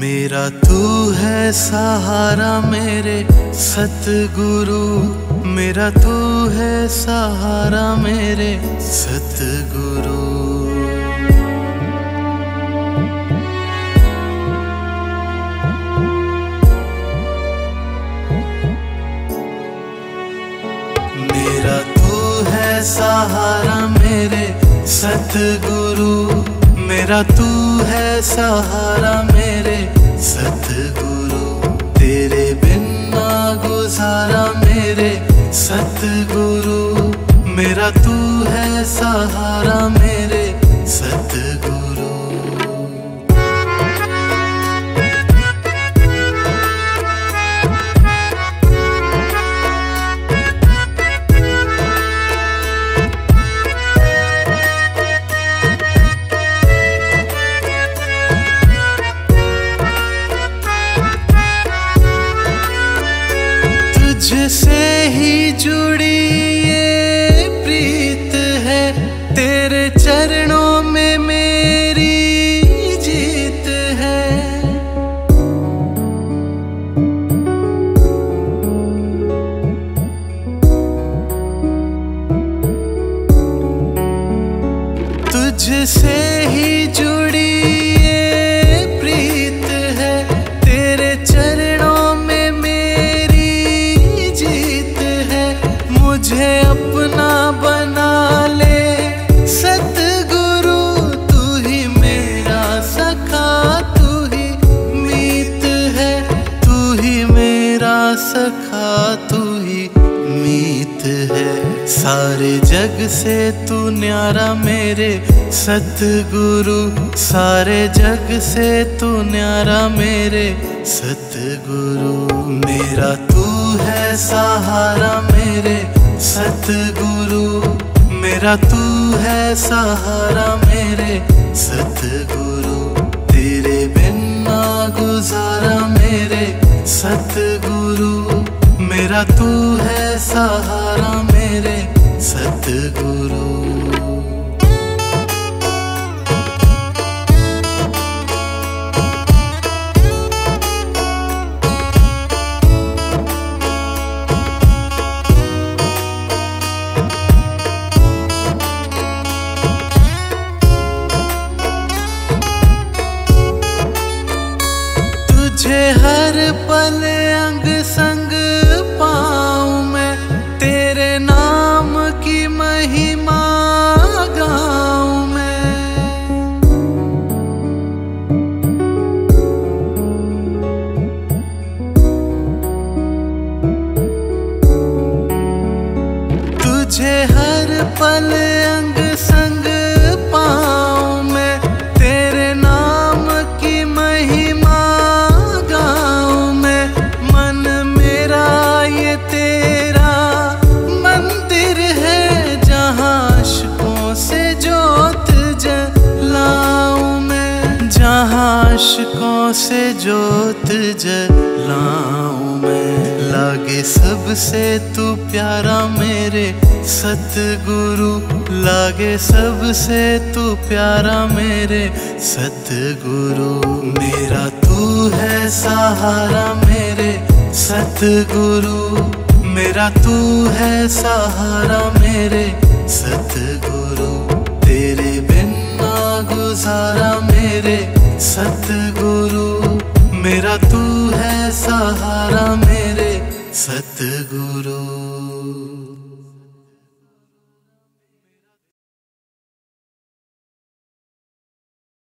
मेरा तू है सहारा मेरे सतगुरु, मेरा तू है सहारा मेरे सतगुरु। मेरा तू है सहारा मेरे सतगुरु, मेरा तू है सहारा मेरे सतगुरु। तेरे बिना गुजारा मेरे सतगुरु, मेरा तू है सहारा मेरे सतगुरु। तुझसे ही जुड़ी ये प्रीत है, तेरे चरणों में मेरी जीत है। तुझसे ही जुड़ी ये प्रीत है, तेरे चरणों मुझे अपना बना ले सतगुरु। तू ही मेरा सखा, तू ही मीत है, तू ही मेरा सखा, तू ही मीत है। सारे जग से तू न्यारा मेरे सतगुरु, सारे जग से तू न्यारा मेरे सतगुरु। मेरा तू है सहारा मेरे सतगुरु, मेरा तू है सहारा मेरे सतगुरु। तेरे बिना गुजारा मेरे सतगुरु, मेरा तू है सहारा मेरे सतगुरु। तुझे हर पल अंग संग पाऊं मैं, तेरे नाम की महिमा गाऊं मैं। तुझे हर पल अंग संग पाऊं मैं, तेरे नाम की महिमा आशिकों से जोत जलाऊं मैं। लागे सबसे तू प्यारा मेरे सतगुरु, लागे सबसे तू प्यारा मेरे सतगुरु। मेरा तू है सहारा मेरे सतगुरु, मेरा तू है सहारा मेरे सतगुरु। तेरे बिना गुजारा मेरे सतगुरु, मेरा तू है सहारा मेरे सतगुरु।